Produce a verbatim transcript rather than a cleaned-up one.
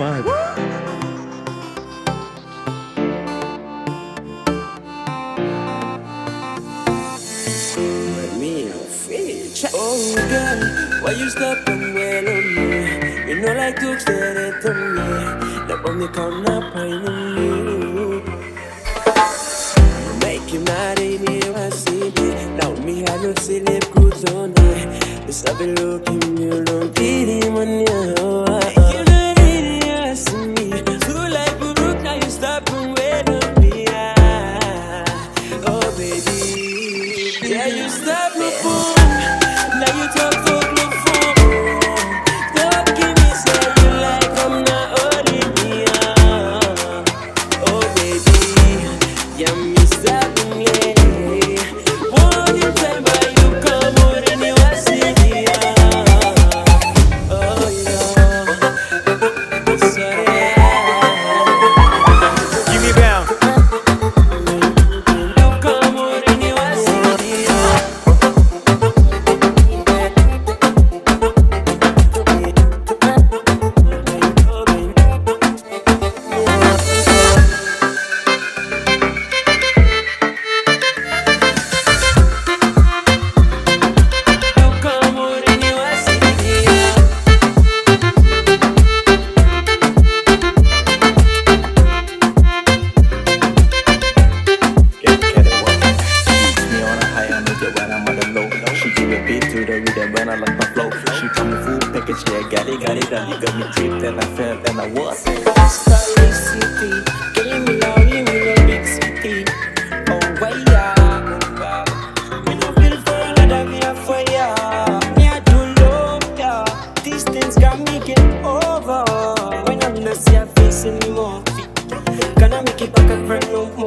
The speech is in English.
fun. Oh girl, why you stopping well on me? You know like to extend it to me. That only come up on you. Make you mad in here, I see me. Now me I don't see the good on me. Just have a look in you, don't get him on you. You know really I see me. So like you look now you stopping well on me. Oh baby, yeah you stop me for. Can I make it back and friend no more?